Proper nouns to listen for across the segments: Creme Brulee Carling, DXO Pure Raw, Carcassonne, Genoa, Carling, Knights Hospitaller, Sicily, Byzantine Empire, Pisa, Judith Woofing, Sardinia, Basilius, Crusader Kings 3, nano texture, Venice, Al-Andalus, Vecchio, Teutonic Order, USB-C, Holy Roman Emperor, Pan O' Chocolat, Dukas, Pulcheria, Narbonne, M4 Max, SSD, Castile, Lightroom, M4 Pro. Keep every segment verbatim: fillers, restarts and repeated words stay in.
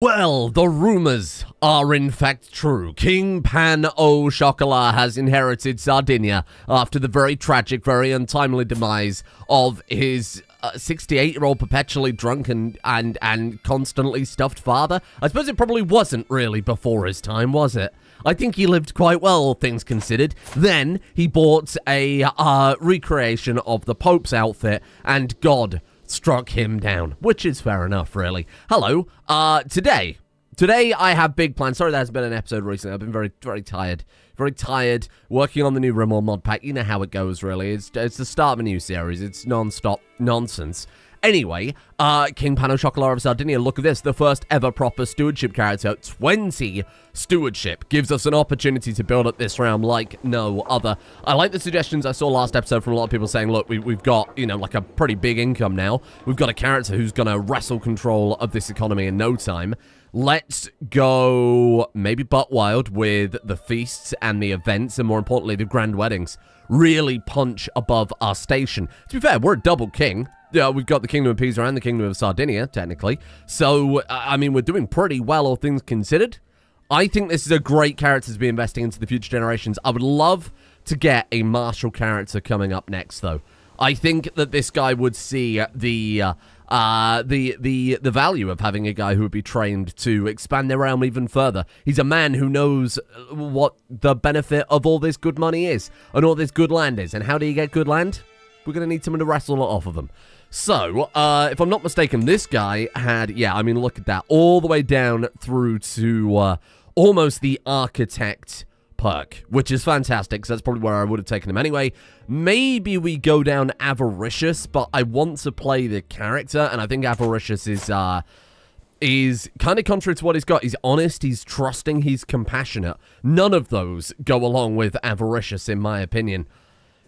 Well, the rumors are in fact true. King Pan O' Chocolat has inherited Sardinia after the very tragic, very untimely demise of his sixty-eight-year-old uh, perpetually drunk and, and, and constantly stuffed father. I suppose it probably wasn't really before his time, was it? I think he lived quite well, all things considered. Then he bought a uh, recreation of the Pope's outfit, and God struck him down, which is fair enough, really. Hello, uh, today, today I have big plans. Sorry, there's been an episode recently. I've been very, very tired, very tired, working on the new Rimworld mod pack. You know how it goes, really. It's, it's the start of a new series. It's non-stop nonsense. Anyway, uh, King Pan O' Chocolat of Sardinia, look at this, the first ever proper stewardship character. twenty stewardship gives us an opportunity to build up this realm like no other. I like the suggestions I saw last episode from a lot of people saying, look, we, we've got, you know, like a pretty big income now. We've got a character who's going to wrestle control of this economy in no time. Let's go maybe butt wild with the feasts and the events and, more importantly, the grand weddings. Really punch above our station. To be fair, we're a double king. Yeah, we've got the Kingdom of Pisa and the Kingdom of Sardinia, technically. So, I mean, we're doing pretty well, all things considered. I think this is a great character to be investing into the future generations. I would love to get a martial character coming up next, though. I think that this guy would see the uh, uh, the the the value of having a guy who would be trained to expand their realm even further. He's a man who knows what the benefit of all this good money is and all this good land is. And how do you get good land? We're going to need someone to wrestle it off of them. So, uh, if I'm not mistaken, this guy had, yeah, I mean, look at that. All the way down through to uh, almost the architect perk, which is fantastic, because that's probably where I would have taken him anyway. Maybe we go down Avaricious, but I want to play the character, and I think Avaricious is, uh, is kind of contrary to what he's got. He's honest, he's trusting, he's compassionate. None of those go along with Avaricious, in my opinion.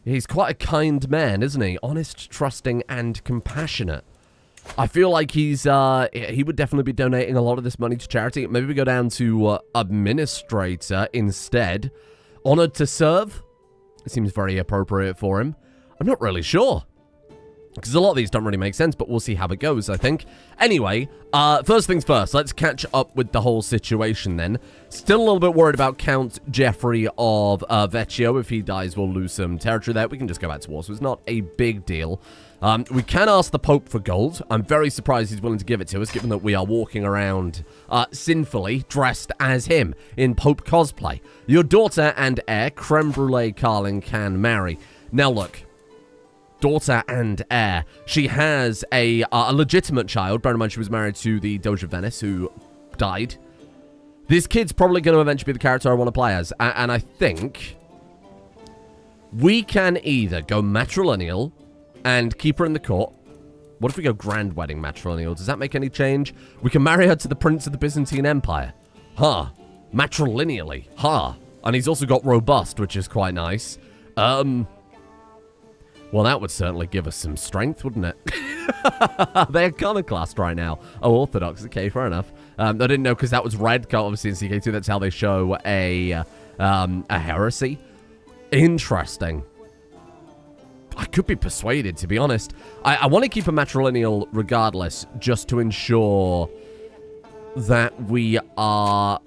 He's quite a kind man, isn't he? Honest, trusting, and compassionate. I feel like he's, uh, he would definitely be donating a lot of this money to charity. Maybe we go down to uh, administrator instead. Honored to serve? It seems very appropriate for him. I'm not really sure, because a lot of these don't really make sense, but we'll see how it goes, I think. Anyway, uh, first things first, let's catch up with the whole situation then. Still a little bit worried about Count Geoffrey of uh, Vecchio. If he dies, we'll lose some territory there. We can just go back to war, so it's not a big deal. Um, we can ask the Pope for gold. I'm very surprised he's willing to give it to us, given that we are walking around uh, sinfully dressed as him in Pope cosplay. Your daughter and heir, Creme Brulee Carling, can marry. Now, look. Daughter and heir. She has a, uh, a legitimate child. Bear in mind, she was married to the Doge of Venice, who died. This kid's probably going to eventually be the character I want to play as. A and I think we can either go matrilineal and keep her in the court. What if we go grand wedding matrilineal? Does that make any change? We can marry her to the Prince of the Byzantine Empire. Huh. Matrilineally. Huh. And he's also got robust, which is quite nice. Um... Well, that would certainly give us some strength, wouldn't it? They're iconoclast right now. Oh, Orthodox. Okay, fair enough. Um, I didn't know because that was red. Obviously, in C K two, that's how they show a um, a heresy. Interesting. I could be persuaded, to be honest. I, I want to keep a matrilineal regardless, just to ensure that we are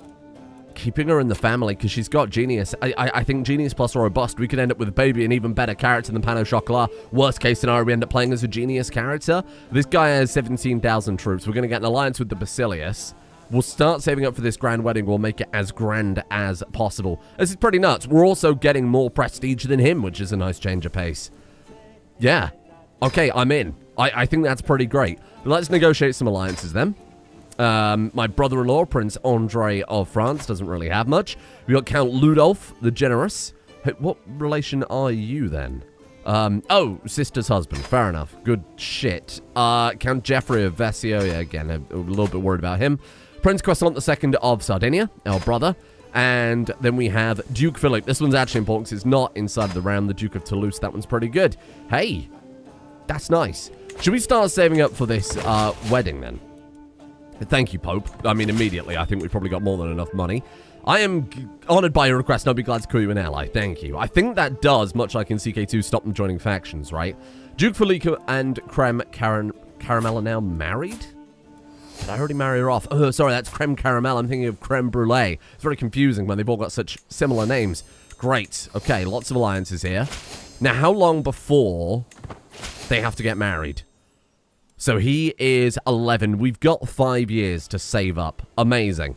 keeping her in the family, because she's got genius. I, I I think genius plus robust, we could end up with a baby, an even better character than Pan O' Chocolat. Worst case scenario, we end up playing as a genius character. This guy has seventeen thousand troops. We're going to get an alliance with the Basilius. We'll start saving up for this grand wedding. We'll make it as grand as possible. This is pretty nuts. We're also getting more prestige than him, which is a nice change of pace. Yeah. Okay, I'm in. I, I think that's pretty great. Let's negotiate some alliances then. Um, my brother-in-law, Prince Andre of France, doesn't really have much. We got Count Ludolf the Generous. Hey, what relation are you, then? Um, oh, sister's husband. Fair enough. Good shit. Uh, Count Geoffrey of Vecchio. Yeah, again, I'm a little bit worried about him. Prince Croissant the Second of Sardinia, our brother. And then we have Duke Philip. This one's actually important because it's not inside the realm. The Duke of Toulouse. That one's pretty good. Hey, that's nice. Should we start saving up for this uh, wedding, then? Thank you, Pope. I mean, immediately, I think we've probably got more than enough money. I am honored by your request, and I'll be glad to call you an ally. Thank you. I think that does, much like in C K two, stop them joining factions, right? Duke Felica and Creme Caramel are now married? I already married her off. Oh, sorry, that's creme caramel. I'm thinking of creme brulee. It's very confusing when they've all got such similar names. Great. Okay, lots of alliances here. Now, how long before they have to get married? So he is eleven. We've got five years to save up. Amazing.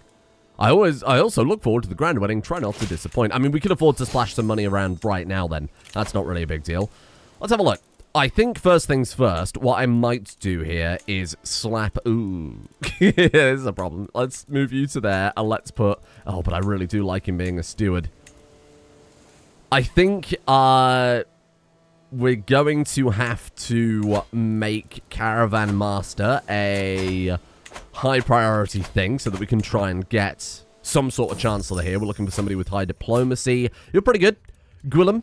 I always, I also look forward to the grand wedding. Try not to disappoint. I mean, we could afford to splash some money around right now then. That's not really a big deal. Let's have a look. I think first things first, what I might do here is slap... Ooh. This is a problem. Let's move you to there and let's put... Oh, but I really do like him being a steward. I think uh, we're going to have to make Caravan Master a high priority thing so that we can try and get some sort of chancellor here. We're looking for somebody with high diplomacy. You're pretty good. Gwillem.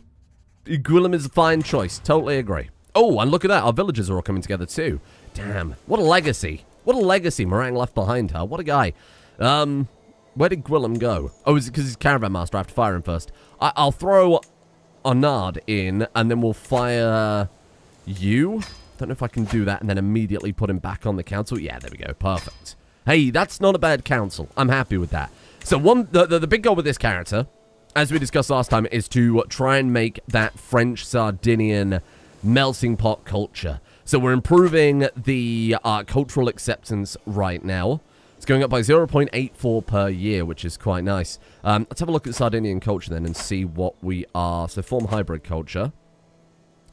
Gwillem is a fine choice. Totally agree. Oh, and look at that. Our villagers are all coming together too. Damn. What a legacy. What a legacy Meringue left behind her. What a guy. Um, where did Gwillem go? Oh, is it because he's Caravan Master? I have to fire him first. I I'll throw Arnard in, and then we'll fire you. Don't know if I can do that, and then immediately put him back on the council. Yeah, there we go. Perfect. Hey, that's not a bad council. I'm happy with that. So one, the, the, the big goal with this character, as we discussed last time, is to try and make that French Sardinian melting pot culture. So we're improving the uh, cultural acceptance right now. It's going up by zero point eight four per year, which is quite nice. Um, let's have a look at Sardinian culture then and see what we are. So form hybrid culture.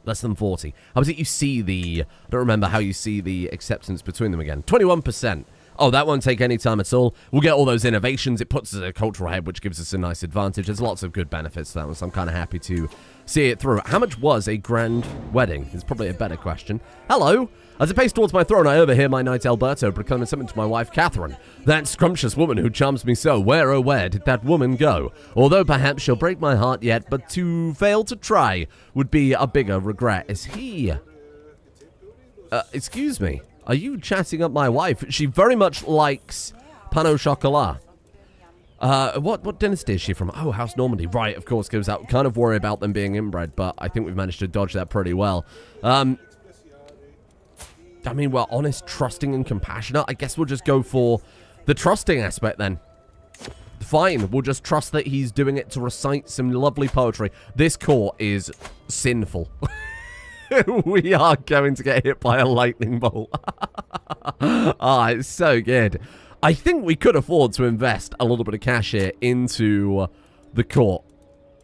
Less than forty. How is it you see the... I don't remember how you see the acceptance between them again. twenty-one percent. Oh, that won't take any time at all. We'll get all those innovations. It puts us at a cultural head, which gives us a nice advantage. There's lots of good benefits to that one, so I'm kind of happy to see it through. How much was a grand wedding? Is probably a better question. Hello! As I pace towards my throne, I overhear my knight Alberto proclaiming something to my wife Catherine. That scrumptious woman who charms me so, where oh where did that woman go? Although perhaps she'll break my heart yet, but to fail to try would be a bigger regret. Is he... Uh, excuse me? Are you chatting up my wife? She very much likes pan au chocolat. Uh, what, what dynasty is she from? Oh, House Normandy. Right, of course, goes out. Kind of worry about them being inbred, but I think we've managed to dodge that pretty well. Um, I mean, we're honest, trusting, and compassionate. I guess we'll just go for the trusting aspect then. Fine, we'll just trust that he's doing it to recite some lovely poetry. This court is sinful. We are going to get hit by a lightning bolt. Ah, it's so good. I think we could afford to invest a little bit of cash here into the court.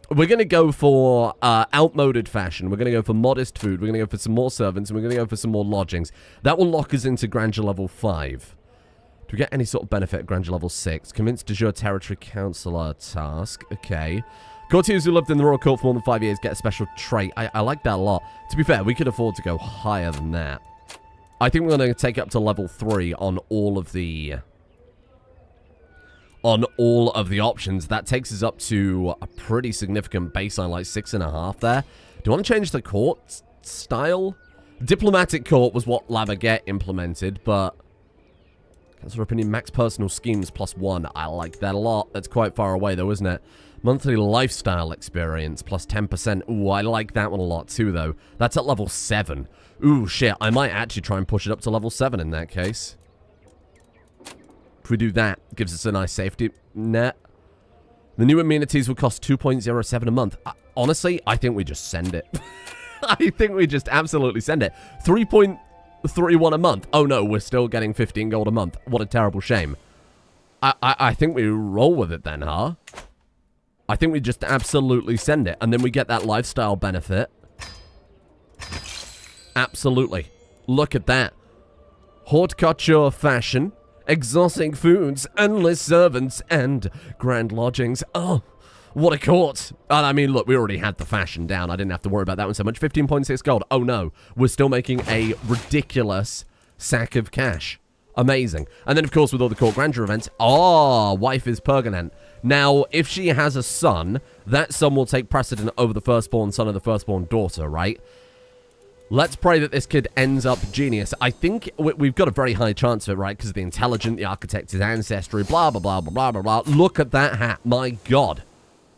We're going to go for uh, outmoded fashion. We're going to go for modest food. We're going to go for some more servants. And we're going to go for some more lodgings. That will lock us into grandeur level five. Do we get any sort of benefit at grandeur level six? Convince de jure territory councillor task. Okay. Courtiers who lived in the royal court for more than five years get a special trait. I, I like that a lot. To be fair, we could afford to go higher than that. I think we're going to take up to level three on all of the... On all of the options. That takes us up to a pretty significant baseline, like six and a half there. Do you want to change the court style? Diplomatic court was what Lavaguette implemented, but... Council opinion, max personal schemes plus one. I like that a lot. That's quite far away though, isn't it? Monthly lifestyle experience plus ten percent. Ooh, I like that one a lot too, though. That's at level seven. Ooh, shit. I might actually try and push it up to level seven in that case. If we do that, it gives us a nice safety net. The new amenities will cost two point zero seven a month. I, honestly, I think we just send it. I think we just absolutely send it. three point three one a month. Oh, no, we're still getting fifteen gold a month. What a terrible shame. I, I, I think we roll with it then, huh? I think we just absolutely send it. And then we get that lifestyle benefit. Absolutely. Look at that. Haute couture fashion, exotic foods, endless servants, and grand lodgings. Oh, what a court. And I mean, look, we already had the fashion down. I didn't have to worry about that one so much. fifteen point six gold. Oh, no. We're still making a ridiculous sack of cash. Amazing. And then, of course, with all the court grandeur events, ah, oh, wife is permanent. Now, if she has a son, that son will take precedent over the firstborn son of the firstborn daughter, right? Let's pray that this kid ends up genius. I think we've got a very high chance of it, right? Because of the intelligent, the architect, his ancestry, blah, blah, blah, blah, blah, blah. Look at that hat. My God.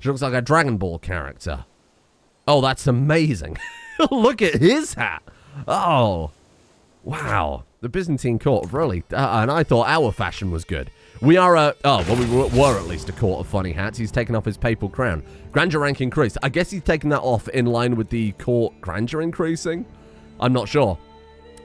She looks like a Dragon Ball character. Oh, that's amazing. Look at his hat. Oh. Wow. The Byzantine court of really... Uh, and I thought our fashion was good. We are a... Oh, well, we were, were at least a court of funny hats. He's taken off his papal crown. Grandeur rank increased. I guess he's taken that off in line with the court grandeur increasing. I'm not sure.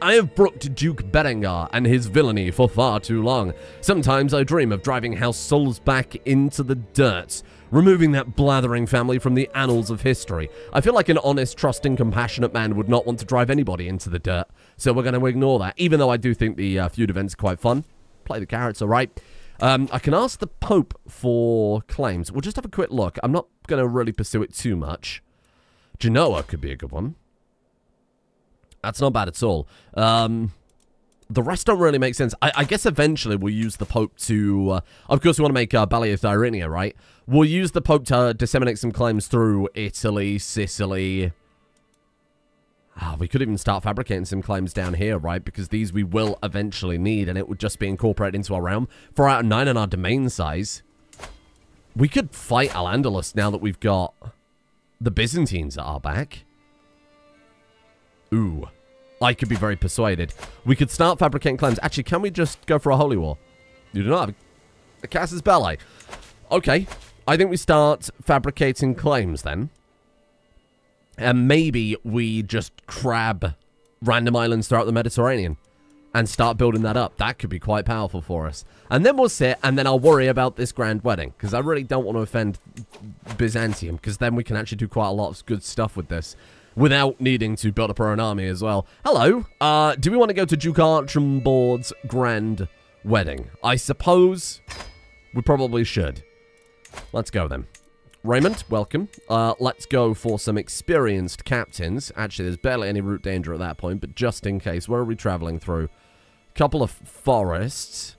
I have brooked Duke Berengar and his villainy for far too long. Sometimes I dream of driving House Solsback into the dirt, removing that blathering family from the annals of history. I feel like an honest, trusting, compassionate man would not want to drive anybody into the dirt, so we're going to ignore that, even though I do think the uh, feud event's quite fun. Play the carrots, all right. Um, I can ask the Pope for claims. We'll just have a quick look. I'm not going to really pursue it too much. Genoa could be a good one. That's not bad at all. Um, the rest don't really make sense. I, I guess eventually we'll use the Pope to... Uh, of course, we want to make uh, Bally of Thyrinia, right? We'll use the Pope to uh, disseminate some claims through Italy, Sicily. Oh, we could even start fabricating some claims down here, right? Because these we will eventually need, and it would just be incorporated into our realm. four out of nine on our domain size. We could fight Al-Andalus now that we've got the Byzantines at our back. Ooh. I could be very persuaded. We could start fabricating claims. Actually, can we just go for a holy war? You do not have a Casus Belli. Okay. I think we start fabricating claims then. And maybe we just grab random islands throughout the Mediterranean and start building that up. That could be quite powerful for us. And then we'll sit and then I'll worry about this grand wedding because I really don't want to offend Byzantium because then we can actually do quite a lot of good stuff with this. Without needing to build up our own army as well. Hello. Uh, do we want to go to Duke Archamboard's grand wedding? I suppose we probably should. Let's go then. Raymond, welcome. Uh, let's go for some experienced captains. Actually, there's barely any route danger at that point, but just in case. Where are we traveling through? Couple of forests.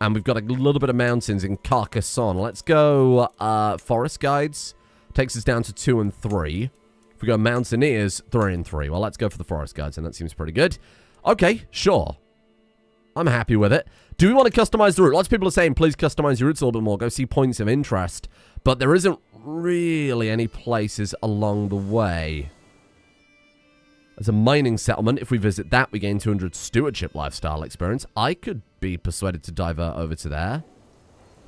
And we've got a little bit of mountains in Carcassonne. Let's go uh, forest guides. Takes us down to two and three. We go Mountaineers, three and three. Well, let's go for the Forest Guards, and that seems pretty good. Okay, sure. I'm happy with it. Do we want to customize the route? Lots of people are saying, please customize your routes a little bit more. Go see points of interest. But there isn't really any places along the way. There's a mining settlement. If we visit that, we gain two hundred stewardship lifestyle experience. I could be persuaded to divert over to there.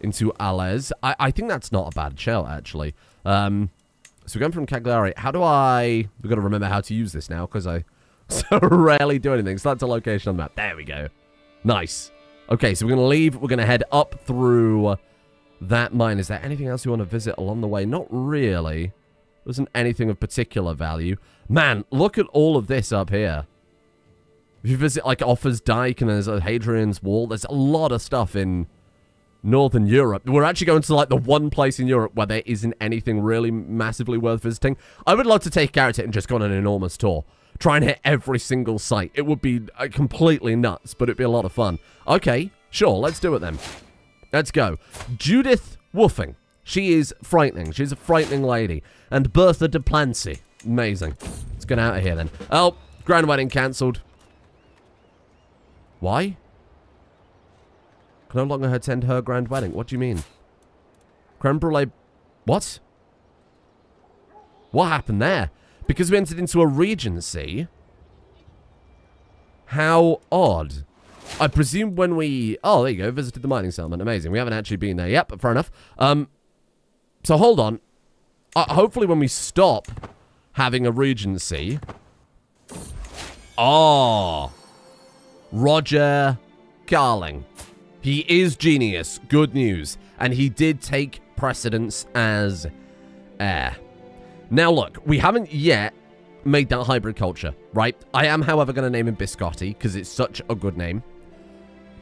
Into Ales. I, I think that's not a bad shell, actually. Um... So we're going from Cagliari. How do I... We've got to remember how to use this now, because I so rarely do anything. So that's a location on the map. There we go. Nice. Okay, so we're going to leave. We're going to head up through that mine. Is there anything else we want to visit along the way? Not really. There isn't anything of particular value. Man, look at all of this up here. If you visit, like, Offa's Dyke and there's a Hadrian's Wall, there's a lot of stuff in... Northern Europe. We're actually going to, like, the one place in Europe where there isn't anything really massively worth visiting. I would love to take Garrett and just go on an enormous tour. Try and hit every single site. It would be uh, completely nuts, but it'd be a lot of fun. Okay, sure, let's do it then. Let's go. Judith Woofing. She is frightening. She's a frightening lady. And Bertha de Plancy. Amazing. Let's get out of here then. Oh, grand wedding cancelled. Why? No longer attend her grand wedding. What do you mean? Creme brulee... What? What happened there? Because we entered into a regency? How odd. I presume when we... Oh, there you go. Visited the mining settlement. Amazing. We haven't actually been there. Yep, fair enough. Um, so hold on. Uh, hopefully when we stop having a regency... Oh. Roger Carling. He is genius. Good news. And he did take precedence as heir. Now, look, we haven't yet made that hybrid culture, right? I am, however, going to name him Biscotti because it's such a good name.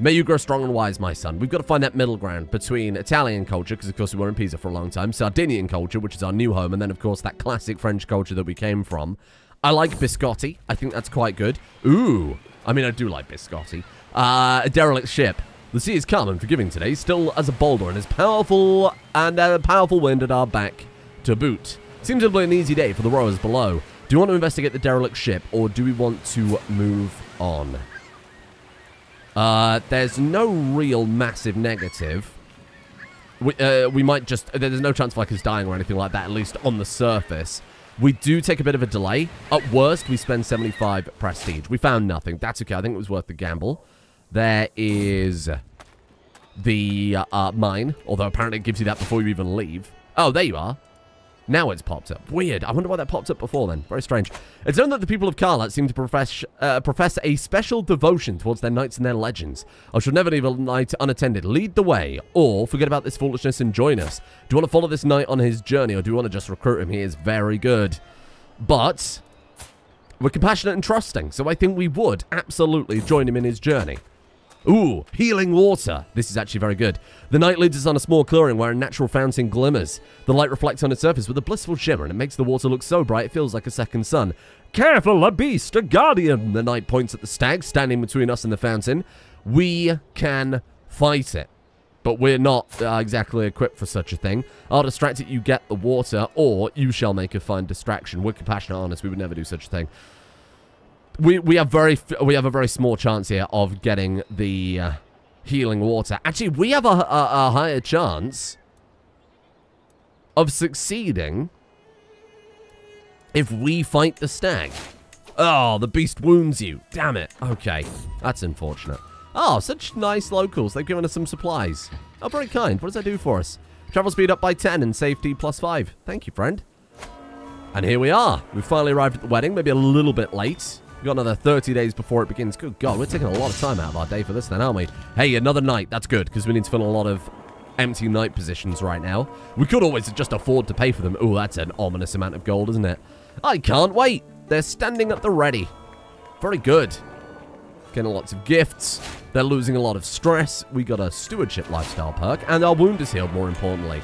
May you grow strong and wise, my son. We've got to find that middle ground between Italian culture, because, of course, we were in Pisa for a long time, Sardinian culture, which is our new home, and then, of course, that classic French culture that we came from. I like Biscotti. I think that's quite good. Ooh. I mean, I do like Biscotti. Uh, a derelict ship. The sea is calm and forgiving today, still as a boulder, and is powerful and a powerful wind at our back to boot. Seems to be an easy day for the rowers below. Do you want to investigate the derelict ship, or do we want to move on? Uh, there's no real massive negative. We, uh, we might just... There's no chance of like us dying or anything like that, at least on the surface. We do take a bit of a delay. At worst, we spend seventy-five prestige. We found nothing. That's okay. I think it was worth the gamble. There is the uh, uh, mine, although apparently it gives you that before you even leave. Oh, there you are. Now it's popped up. Weird. I wonder why that popped up before then. Very strange. It's known that the people of Carlat seem to profess uh, profess a special devotion towards their knights and their legends. I shall never leave a knight unattended. Lead the way, or forget about this foolishness and join us. Do you want to follow this knight on his journey, or do you want to just recruit him? He is very good. But we're compassionate and trusting, so I think we would absolutely join him in his journey. Ooh, healing water. This is actually very good. The knight leads us on a small clearing where a natural fountain glimmers. The light reflects on its surface with a blissful shimmer, and it makes the water look so bright it feels like a second sun. Careful, a beast, a guardian. The knight points at the stag standing between us and the fountain. We can fight it, but we're not uh, exactly equipped for such a thing. I'll distract it, you get the water, or you shall make a fine distraction. We're compassionate, honest. We would never do such a thing. We we have very we have a very small chance here of getting the uh, healing water. Actually, we have a, a, a higher chance of succeeding if we fight the stag. Oh, the beast wounds you. Damn it. Okay, that's unfortunate. Oh, such nice locals. They've given us some supplies. Oh, very kind. What does that do for us? Travel speed up by ten and safety plus five. Thank you, friend. And here we are. We've finally arrived at the wedding. Maybe a little bit late. We've got another thirty days before it begins. Good God, we're taking a lot of time out of our day for this then, aren't we? Hey, another night. That's good, because we need to fill a lot of empty night positions right now. We could always just afford to pay for them. Ooh, that's an ominous amount of gold, isn't it? I can't wait. They're standing at the ready. Very good. Getting lots of gifts. They're losing a lot of stress. We got a stewardship lifestyle perk, and our wound is healed, more importantly.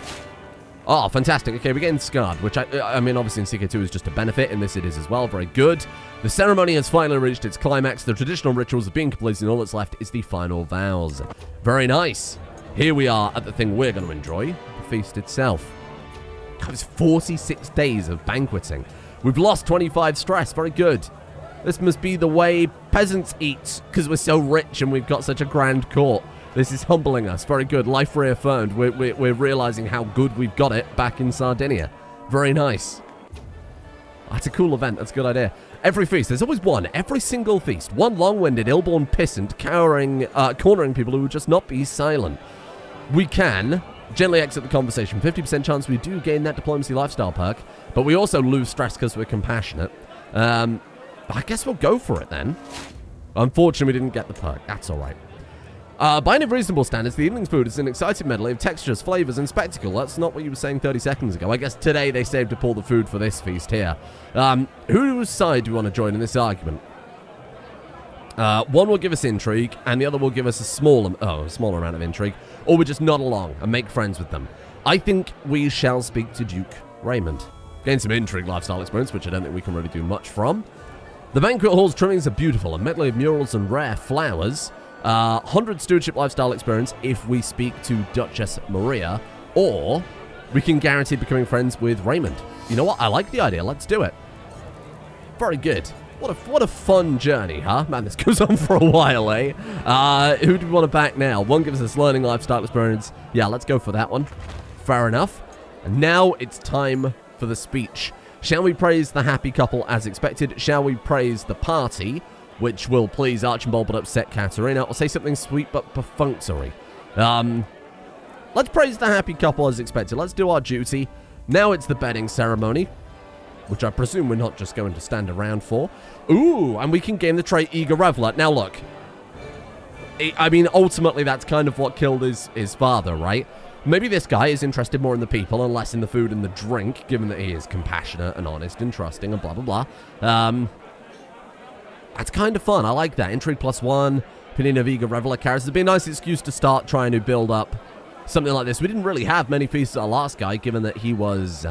Oh, fantastic. Okay, we're getting scarred, which I I mean, obviously in C K two is just a benefit, and this it is as well. Very good. The ceremony has finally reached its climax. The traditional rituals have been completed, and all that's left is the final vows. Very nice. Here we are at the thing we're going to enjoy, the feast itself. God, it's forty-six days of banqueting. We've lost twenty-five stress. Very good. This must be the way peasants eat, because we're so rich and we've got such a grand court. This is humbling us. Very good. Life reaffirmed. We're, we're, we're realizing how good we've got it back in Sardinia. Very nice. That's a cool event. That's a good idea. Every feast. There's always one. Every single feast. One long-winded, ill-born pissant cowering, uh, cornering people who would just not be silent. We can gently exit the conversation. fifty percent chance we do gain that diplomacy lifestyle perk, but we also lose stress because we're compassionate. Um, I guess we'll go for it then. Unfortunately, we didn't get the perk. That's all right. Uh, by any reasonable standards, the evening's food is an exciting medley of textures, flavors, and spectacle. That's not what you were saying thirty seconds ago. I guess today they saved up all the food for this feast here. Um, whose side do we want to join in this argument? Uh, one will give us intrigue, and the other will give us a small, oh, a smaller amount of intrigue, or we just nod along and make friends with them. I think we shall speak to Duke Raymond. Gain some intrigue lifestyle experience, which I don't think we can really do much from. The banquet hall's trimmings are beautiful, a medley of murals and rare flowers. Uh, one hundred stewardship lifestyle experience if we speak to Duchess Maria, or we can guarantee becoming friends with Raymond. You know what? I like the idea. Let's do it. Very good. What a, what a fun journey, huh? Man, this goes on for a while, eh? Uh, who do we want to back now? One gives us learning lifestyle experience. Yeah, let's go for that one. Fair enough. And now it's time for the speech. Shall we praise the happy couple as expected? Shall we praise the party, which will please Archibald but upset Katerina, or say something sweet but perfunctory? Um, let's praise the happy couple as expected. Let's do our duty. Now it's the bedding ceremony, which I presume we're not just going to stand around for. Ooh, and we can gain the trait Eager Reveler. Now look, I mean, ultimately that's kind of what killed his, his father, right? Maybe this guy is interested more in the people and less in the food and the drink, given that he is compassionate and honest and trusting and blah, blah, blah. Um... That's kind of fun. I like that. Intrigue plus one. Opinion of Eager Reveler characters. It'd be a nice excuse to start trying to build up something like this. We didn't really have many feasts at our last guy, given that he was...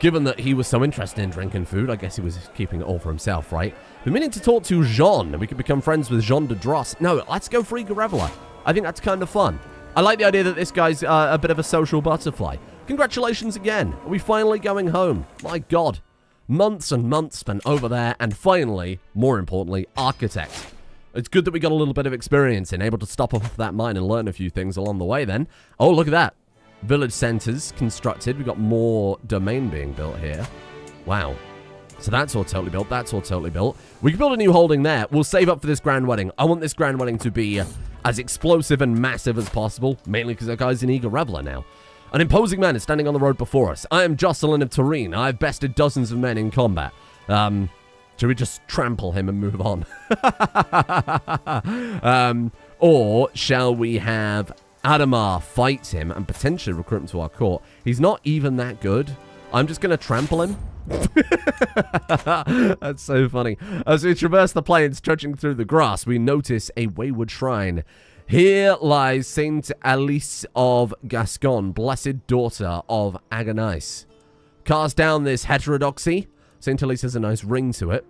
Given that he was so interested in drinking food, I guess he was keeping it all for himself, right? We're meaning to talk to Jean, and we could become friends with Jean de Dross. No, let's go for Eager Reveler. I think that's kind of fun. I like the idea that this guy's uh, a bit of a social butterfly. Congratulations again. Are we finally going home? My God. Months and months spent over there, and finally, more importantly, architect. It's good that we got a little bit of experience and able to stop off that mine and learn a few things along the way then. Oh, look at that. Village centers constructed. We've got more domain being built here. Wow. So that's all totally built. That's all totally built. We can build a new holding there. We'll save up for this grand wedding. I want this grand wedding to be as explosive and massive as possible, mainly because that guy's an eager reveler now. An imposing man is standing on the road before us. I am Jocelyn of Tarine. I've bested dozens of men in combat. Um, should we just trample him and move on? um, or shall we have Adamar fight him and potentially recruit him to our court? He's not even that good. I'm just going to trample him. That's so funny. As we traverse the plain, stretching through the grass, we notice a wayward shrine. Here lies Saint Alice of Gascon, blessed daughter of Agonice. Cast down this heterodoxy. Saint Alice has a nice ring to it.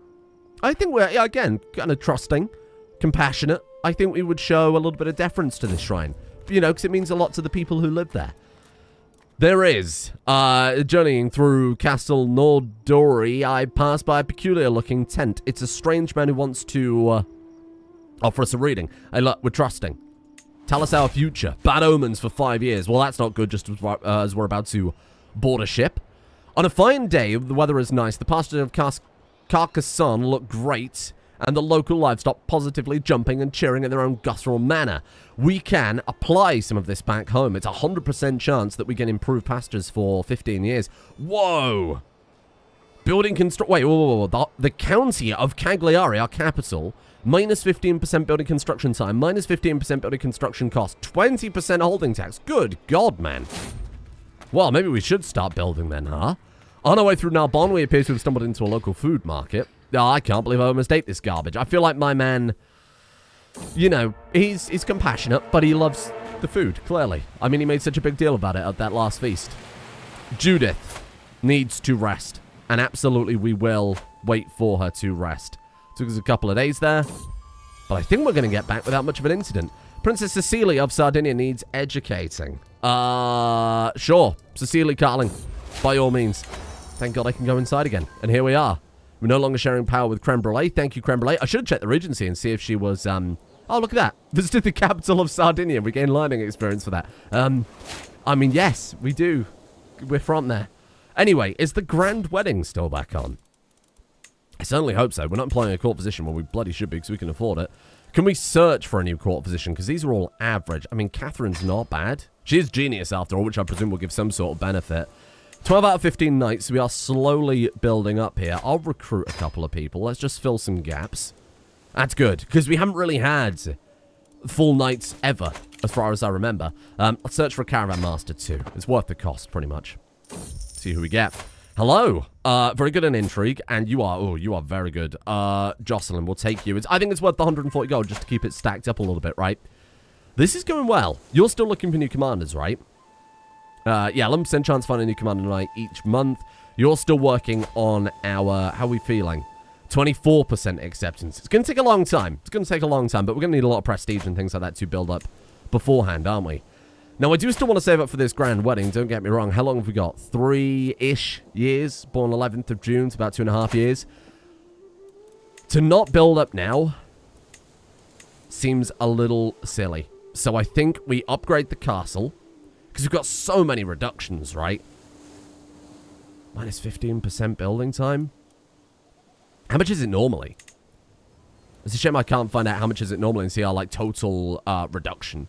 I think we're, again, kind of trusting, compassionate. I think we would show a little bit of deference to this shrine, you know, because it means a lot to the people who live there. There is. Uh, journeying through Castle Nordori, I pass by a peculiar-looking tent. It's a strange man who wants to uh, offer us a reading. Hey, look, we're trusting. Tell us our future. Bad omens for five years. Well, that's not good, just as, uh, as we're about to board a ship. On a fine day, the weather is nice. The pastures of Car Carcassonne look great, and the local livestock positively jumping and cheering in their own guttural manner. We can apply some of this back home. It's a one hundred percent chance that we can improve pastures for fifteen years. Whoa! Building construction... Wait, whoa, whoa, whoa. The, the county of Cagliari, our capital, minus fifteen percent building construction time, minus fifteen percent building construction cost, twenty percent holding tax. Good God, man. Well, maybe we should start building then, huh? On our way through Narbonne, we appear to have stumbled into a local food market. Oh, I can't believe I almost ate this garbage. I feel like my man, you know, he's he's compassionate, but he loves the food, clearly. I mean, he made such a big deal about it at that last feast. Judith needs to rest, and absolutely we will wait for her to rest. Took us a couple of days there, but I think we're going to get back without much of an incident. Princess Cecilia of Sardinia needs educating. Uh, sure, Cecilia Carling, by all means. Thank God I can go inside again, and here we are. We're no longer sharing power with Creme Brulee. Thank you, Creme Brulee. I should check the Regency and see if she was, um... Oh, look at that. Visited the capital of Sardinia. We gained learning experience for that. Um, I mean, yes, we do. We're from there. Anyway, is the grand wedding still back on? I certainly hope so. We're not employing a court position. Well, we bloody should be because we can afford it. Can we search for a new court position? Because these are all average. I mean, Catherine's not bad. She is genius after all, which I presume will give some sort of benefit. twelve out of fifteen knights, we are slowly building up here. I'll recruit a couple of people. Let's just fill some gaps. That's good, because we haven't really had full knights ever, as far as I remember. Um, I'll search for a caravan master, too. It's worth the cost, pretty much. See who we get. Hello. Uh, very good in intrigue, and you are, oh, you are very good. Uh, Jocelyn, we'll take you. It's, I think it's worth the one hundred forty gold just to keep it stacked up a little bit, right? This is going well. You're still looking for new commanders, right? Uh, yeah, eleven percent chance to find a new commander tonight each month. You're still working on our... How are we feeling? twenty-four percent acceptance. It's going to take a long time. It's going to take a long time, but we're going to need a lot of prestige and things like that to build up beforehand, aren't we? Now, I do still want to save up for this grand wedding. Don't get me wrong. How long have we got? Three-ish years. Born eleventh of June. It's about two and a half years. To not build up now seems a little silly. So I think we upgrade the castle. Because we've got so many reductions, right? Minus fifteen percent building time. How much is it normally? It's a shame I can't find out how much is it normally and see our, like, total uh, reduction.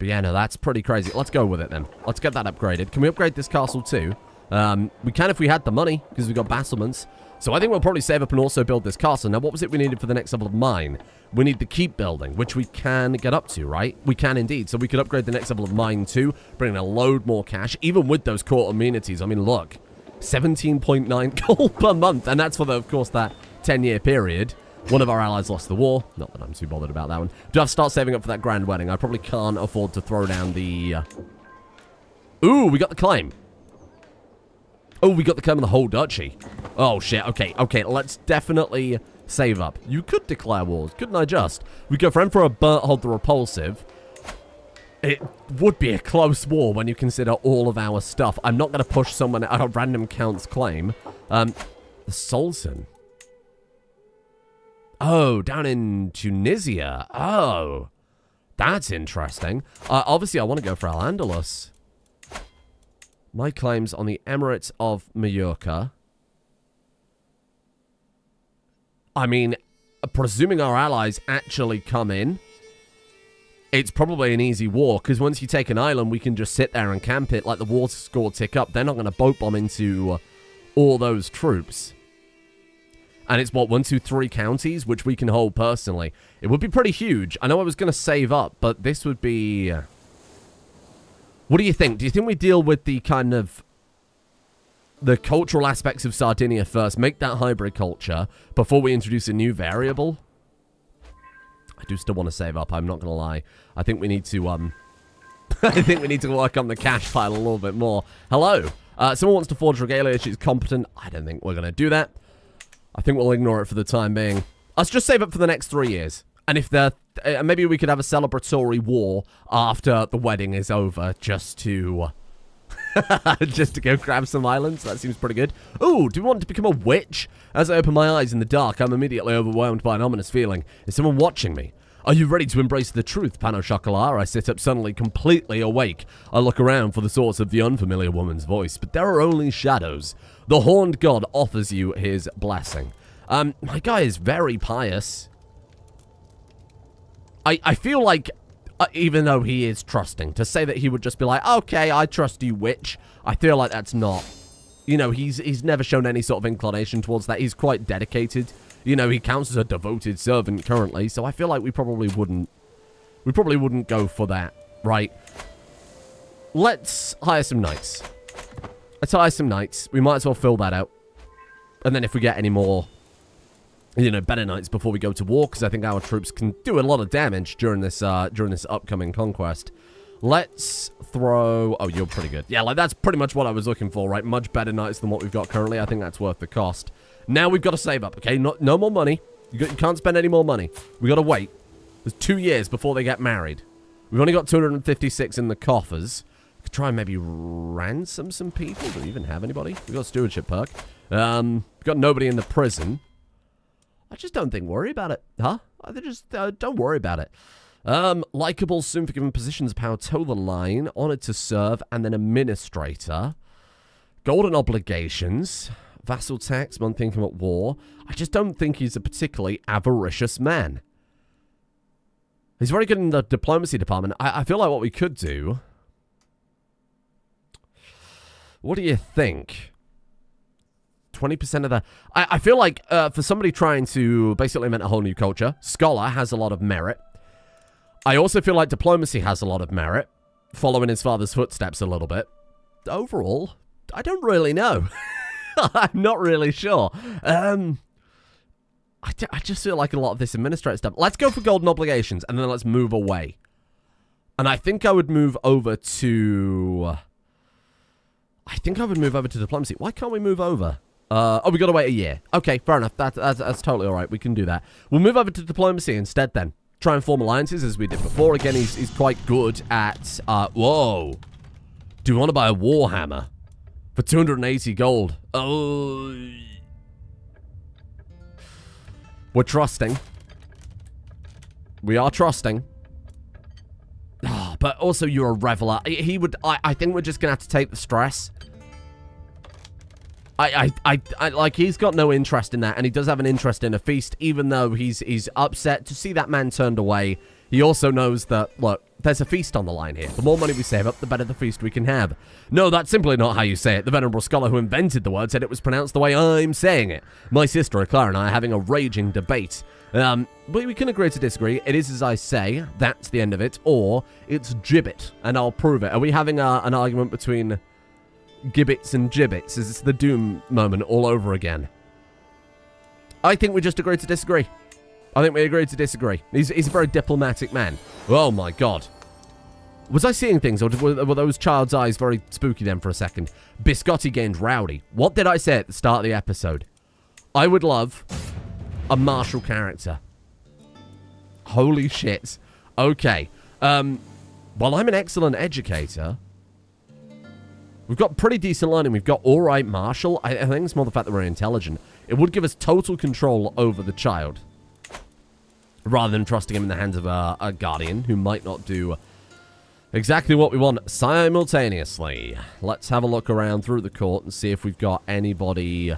But yeah, no, that's pretty crazy. Let's go with it then. Let's get that upgraded. Can we upgrade this castle too? Um, we can if we had the money, because we've got battlements. So I think we'll probably save up and also build this castle. Now, what was it we needed for the next level of mine? We need the keep building, which we can get up to, right? We can indeed. So we could upgrade the next level of mine too, bringing a load more cash, even with those court amenities. I mean, look, seventeen point nine gold per month. And that's for, the, of course, that ten-year period. One of our allies lost the war. Not that I'm too bothered about that one. Do I have to start saving up for that grand wedding? I probably can't afford to throw down the... Uh... Ooh, we got the claim. Oh, we got the claim of the whole duchy. Oh, shit. Okay, okay. Let's definitely save up. You could declare wars. Couldn't I just? We go for Emperor Berthold the Repulsive. It would be a close war when you consider all of our stuff. I'm not going to push someone at a random count's claim. Um, the Sultan. Oh, down in Tunisia. Oh, that's interesting. Uh, obviously, I want to go for Al-Andalus. My claims on the Emirate of Majorca. I mean, presuming our allies actually come in, it's probably an easy war, because once you take an island, we can just sit there and camp it, let the water score tick up. They're not going to boat bomb into all those troops. And it's, what, one, two, three counties, which we can hold personally. It would be pretty huge. I know I was going to save up, but this would be... What do you think? Do you think we deal with the kind of... the cultural aspects of Sardinia first, make that hybrid culture, before we introduce a new variable? I do still want to save up, I'm not going to lie. I think we need to, um... I think we need to work on the cash pile a little bit more. Hello! Uh, someone wants to forge Regalia, she's competent. I don't think we're going to do that. I think we'll ignore it for the time being. Let's just save up for the next three years. And if they're... Uh, maybe we could have a celebratory war after the wedding is over, just to... just to go grab some islands. That seems pretty good. Ooh, do we want to become a witch? As I open my eyes in the dark, I'm immediately overwhelmed by an ominous feeling. Is someone watching me? Are you ready to embrace the truth, Pano Chocolat? I sit up suddenly, completely awake. I look around for the source of the unfamiliar woman's voice, but there are only shadows. The horned god offers you his blessing. Um, my guy is very pious. I, I feel like... Uh, even though he is trusting, to say that he would just be like, okay, I trust you, witch, I feel like that's not, you know, he's he's never shown any sort of inclination towards that. He's quite dedicated, you know, he counts as a devoted servant currently, so I feel like we probably wouldn't, we probably wouldn't go for that, right? Let's hire some knights. Let's hire some knights. We might as well fill that out, and then if we get any more, you know, better knights before we go to war, because I think our troops can do a lot of damage during this uh, during this upcoming conquest. Let's throw... Oh, you're pretty good. Yeah, like, that's pretty much what I was looking for, right? Much better knights than what we've got currently. I think that's worth the cost. Now we've got to save up, okay? No, no more money. You, got, you can't spend any more money. We've got to wait. There's two years before they get married. We've only got two hundred fifty-six in the coffers. We could try and maybe ransom some people. Do we even have anybody? We've got a stewardship perk. Um, we've got nobody in the prison. I just don't think worry about it, huh? I just uh, don't worry about it. Um, Likeable, soon forgiven positions of power, toe the line, honored to serve, and then administrator. Golden obligations, vassal tax, month income at war. I just don't think he's a particularly avaricious man. He's very good in the diplomacy department. I, I feel like what we could do... What do you think? twenty percent of the... I, I feel like uh, for somebody trying to basically invent a whole new culture, Scholar has a lot of merit. I also feel like Diplomacy has a lot of merit, following his father's footsteps a little bit. Overall, I don't really know. I'm not really sure. Um, I, I just feel like a lot of this administrative stuff... Let's go for Golden Obligations, and then let's move away. And I think I would move over to... I think I would move over to Diplomacy. Why can't we move over? Uh, oh, we got to wait a year. Okay, fair enough. That, that's, that's totally all right. We can do that. We'll move over to diplomacy instead then. Try and form alliances as we did before. Again, he's, he's quite good at... Uh, whoa. Do you want to buy a warhammer? For two hundred eighty gold. Oh. We're trusting. We are trusting. Oh, but also, you're a reveler. He would... I, I think we're just going to have to take the stress. I, I, I, I, like, he's got no interest in that, and he does have an interest in a feast, even though he's, he's upset to see that man turned away. He also knows that, look, there's a feast on the line here. The more money we save up, the better the feast we can have. No, that's simply not how you say it. The venerable scholar who invented the word said it was pronounced the way I'm saying it. My sister, Clara, and I are having a raging debate. Um, but we can agree to disagree. It is as I say, that's the end of it, or it's gibbet, and I'll prove it. Are we having a, an argument between... gibbets and gibbets? Is this the Doom moment all over again? I think we just agree to disagree. I think we agree to disagree. He's, he's a very diplomatic man. Oh my god. Was I seeing things, or were, were those child's eyes very spooky then for a second? Biscotti gained rowdy. What did I say at the start of the episode? I would love a martial character. Holy shit. Okay. Um, well, I'm an excellent educator. We've got pretty decent learning. We've got all right martial. I, I think it's more the fact that we're intelligent. It would give us total control over the child, rather than trusting him in the hands of a, a guardian who might not do Exactly what we want simultaneously. Let's have a look around through the court and see if we've got anybody.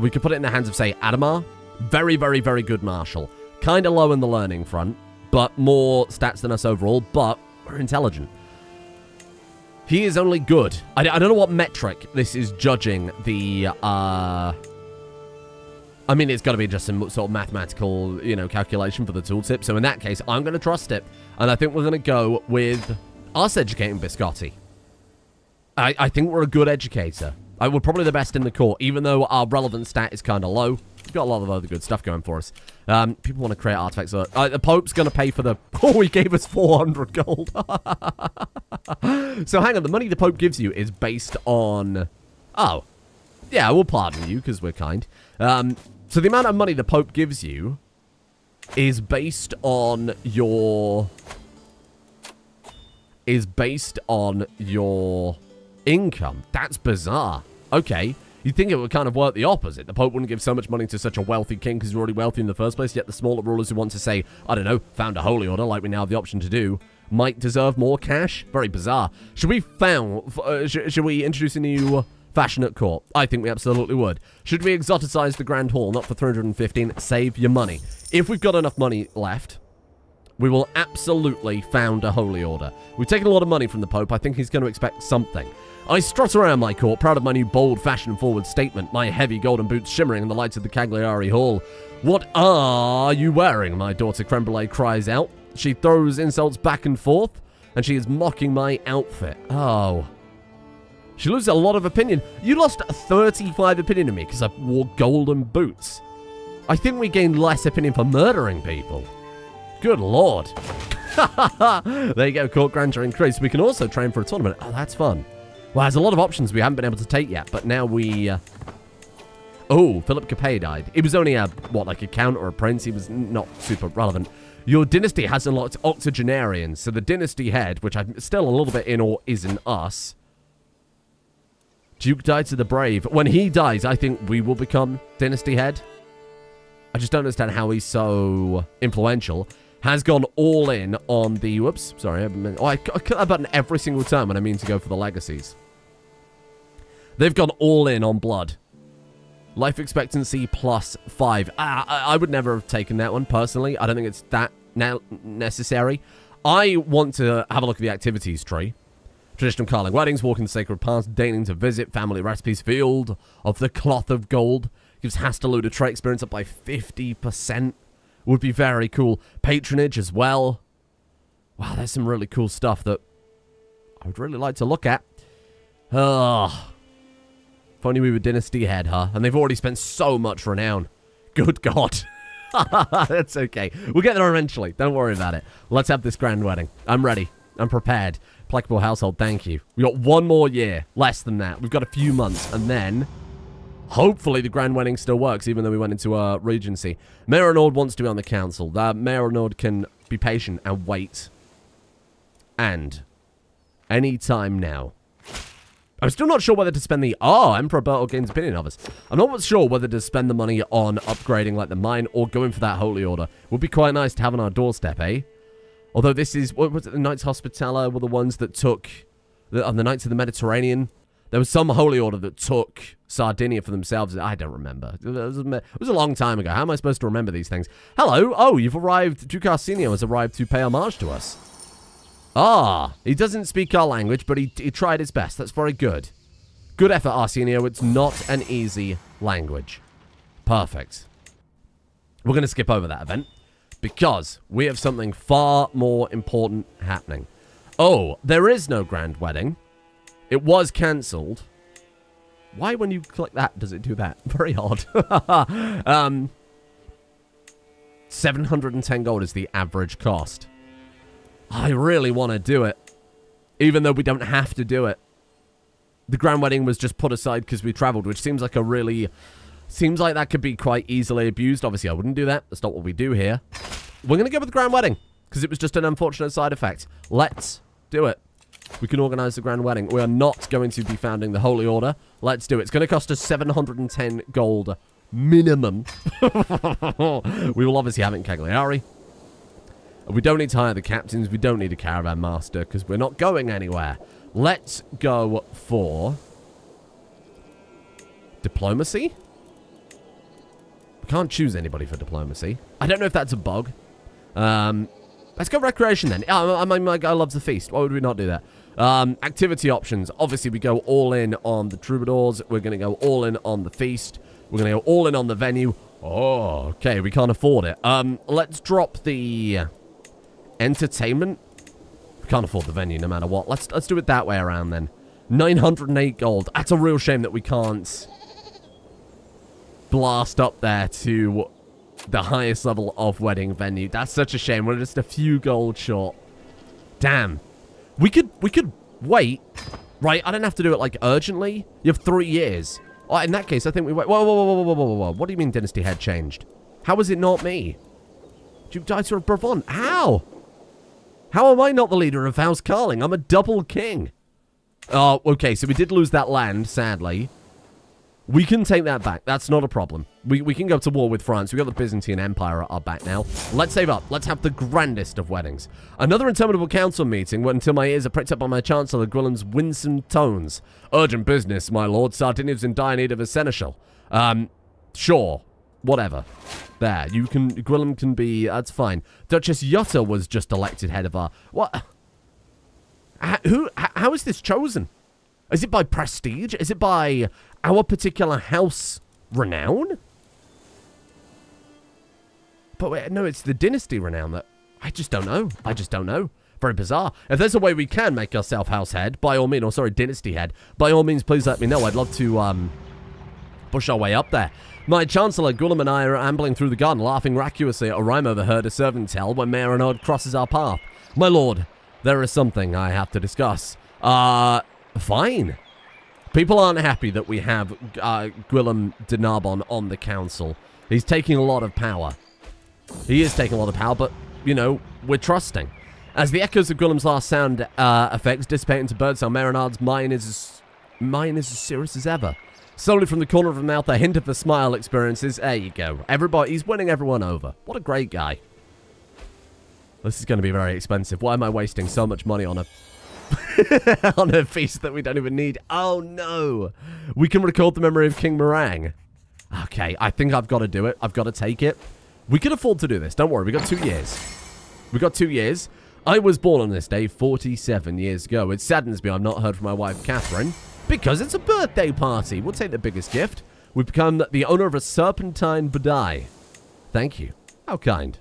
We could put it in the hands of, say, Adamar. Very, very, very good marshal. Kind of low in the learning front, but more stats than us overall, but we're intelligent. He is only good. I, I don't know what metric this is judging the... Uh, I mean, it's got to be just some sort of mathematical, you know, calculation for the tooltip. So in that case, I'm going to trust it. And I think we're going to go with us educating Biscotti. I, I think we're a good educator. I, we're probably the best in the court, even though our relevant stat is kind of low. We've got a lot of other good stuff going for us. Um, people want to create artifacts. So, uh, the Pope's going to pay for the... Oh, he gave us four hundred gold. So hang on. The money the Pope gives you is based on... Oh. Yeah, we'll pardon you because we're kind. Um, so the amount of money the Pope gives you is based on your... Is based on your... income. That's bizarre. Okay. You'd think it would kind of work the opposite. The Pope wouldn't give so much money to such a wealthy king because he's already wealthy in the first place, yet the smaller rulers who want to say, I don't know, found a holy order like we now have the option to do, might deserve more cash. Very bizarre. Should we found, uh, sh should we introduce a new fashion at court? I think we absolutely would. Should we exoticize the Grand Hall? Not for three hundred fifteen. Save your money. If we've got enough money left... We will absolutely found a holy order. We've taken a lot of money from the Pope. I think he's going to expect something. I strut around my court, proud of my new bold, fashion-forward statement, my heavy golden boots shimmering in the lights of the Cagliari Hall. What are you wearing? My daughter Creme cries out. She throws insults back and forth, and she is mocking my outfit. Oh. She loses a lot of opinion. You lost thirty-five opinion of me because I wore golden boots. I think we gained less opinion for murdering people. Good lord. There you go, court grandeur increased. We can also train for a tournament. Oh, that's fun. Well, there's a lot of options we haven't been able to take yet, but now we... Uh... Oh, Philip Capet died. It was only a, what, like a count or a prince? He was not super relevant. Your dynasty has unlocked octogenarians, so the dynasty head, which I'm still a little bit in awe, isn't us. Duke died to the brave. When he dies, I think we will become dynasty head. I just don't understand how he's so influential. Has gone all in on the... Whoops, sorry. I meant, oh, I cut that button every single time when I mean to go for the legacies. They've gone all in on blood. Life expectancy plus five. I, I, I would never have taken that one, personally. I don't think it's that ne necessary. I want to have a look at the activities tree. Traditional Carling weddings, walking the sacred paths, deigning to visit, family recipes, field of the cloth of gold. Gives Hastelude a trait experience up by fifty percent. Would be very cool. Patronage as well. Wow, there's some really cool stuff that I would really like to look at. Oh, if only we were Dynasty Head, huh? And they've already spent so much renown. Good God. That's okay. We'll get there eventually. Don't worry about it. Let's have this grand wedding. I'm ready. I'm prepared. Placable household, thank you. We've got one more year. Less than that. We've got a few months. And then... Hopefully, the grand wedding still works, even though we went into a uh, regency. Marinord wants to be on the council. Uh, Marinord can be patient and wait. And any time now. I'm still not sure whether to spend the... Oh, Emperor Bertel gains opinion of us. I'm not sure whether to spend the money on upgrading like the mine or going for that holy order. Would be quite nice to have on our doorstep, eh? Although this is... What was it? The Knights Hospitaller were the ones that took... The, on the Knights of the Mediterranean... There was some holy order that took Sardinia for themselves. I don't remember. It was, it was a long time ago. How am I supposed to remember these things? Hello. Oh, you've arrived. Dukas Senior has arrived to pay homage to us. Ah, he doesn't speak our language, but he, he tried his best. That's very good. Good effort, Arsenio. It's not an easy language. Perfect. We're going to skip over that event because we have something far more important happening. Oh, there is no grand wedding. It was cancelled. Why, when you click that, does it do that? Very odd. um, seven hundred ten gold is the average cost. I really want to do it. Even though we don't have to do it. The grand wedding was just put aside because we travelled, which seems like a really... Seems like that could be quite easily abused. Obviously, I wouldn't do that. That's not what we do here. We're going to go with the grand wedding because it was just an unfortunate side effect. Let's do it. We can organize the grand wedding. We are not going to be founding the Holy Order. Let's do it. It's going to cost us seven hundred ten gold minimum. We will obviously have it in Cagliari. We don't need to hire the captains. We don't need a caravan master because we're not going anywhere. Let's go for diplomacy. We can't choose anybody for diplomacy. I don't know if that's a bug. Um, let's go recreation then. Oh, I mean, my guy loves the feast. Why would we not do that? Um, activity options. Obviously, we go all in on the troubadours. We're going to go all in on the feast. We're going to go all in on the venue. Oh, okay. We can't afford it. Um, let's drop the entertainment. We can't afford the venue no matter what. Let's let's do it that way around then. nine hundred eight gold. That's a real shame that we can't blast up there to the highest level of wedding venue. That's such a shame. We're just a few gold short. Damn. We could we could wait, right? I don't have to do it like urgently. You have three years. Oh, in that case, I think we wait. Whoa, whoa, whoa, whoa, whoa, whoa, whoa. What do you mean dynasty head changed? How was it not me? Duke Dicer of Bravon. How? How am I not the leader of House Carling? I'm a double king. Oh, okay. So we did lose that land, sadly. We can take that back. That's not a problem. We, we can go to war with France. We've got the Byzantine Empire at our back now. Let's save up. Let's have the grandest of weddings. Another interminable council meeting went until my ears are pricked up by my Chancellor Gwillim's winsome tones. Urgent business, my lord. Sardinia's in dire need of a seneschal. Um, sure. Whatever. There. You can... Gwillem can be... That's fine. Duchess Yotta was just elected head of our... What? How, who? How is this chosen? Is it by prestige? Is it by... our particular house renown? But wait, no, it's the dynasty renown that... I just don't know. I just don't know. Very bizarre. If there's a way we can make ourselves house head, by all means, or sorry, dynasty head, by all means, please let me know. I'd love to um, push our way up there. My Chancellor, Gwilym, and I are ambling through the garden, laughing vacuously at a rhyme overheard a servant tell when Marinod crosses our path. My lord, there is something I have to discuss. Uh, fine. People aren't happy that we have uh, Gwilym de Narbonne on the council. He's taking a lot of power. He is taking a lot of power, but, you know, we're trusting. As the echoes of Gwilym's last sound uh, effects dissipate into birdsong, Marinard's mind is, as, mine is as serious as ever. Slowly from the corner of her mouth, a hint of a smile experiences. There you go. Everybody, he's winning everyone over. What a great guy. This is going to be very expensive. Why am I wasting so much money on a... on a feast that we don't even need. Oh, no. We can record the memory of King Meringue. Okay, I think I've got to do it. I've got to take it. We can afford to do this. Don't worry. We got two years. We got two years. I was born on this day forty-seven years ago. It saddens me I've not heard from my wife, Catherine, because it's a birthday party. We'll take the biggest gift. We've become the owner of a serpentine badai. Thank you. How kind.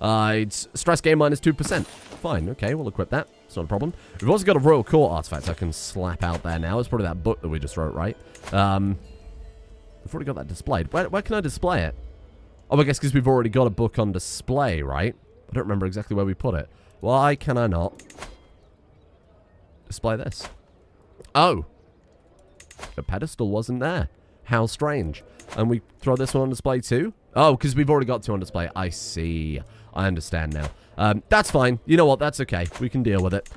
Uh, it's stress gain minus two percent. Fine. Okay, we'll equip that. Not a problem. We've also got a royal court artifact I can slap out there now. It's probably that book that we just wrote, right? Um, we've already got that displayed. Where, where can I display it? Oh, I guess because we've already got a book on display, right? I don't remember exactly where we put it. Why can I not display this? Oh. The pedestal wasn't there. How strange. And we throw this one on display too? Oh, because we've already got two on display. I see. I understand now. Um, that's fine. You know what? That's okay. We can deal with it.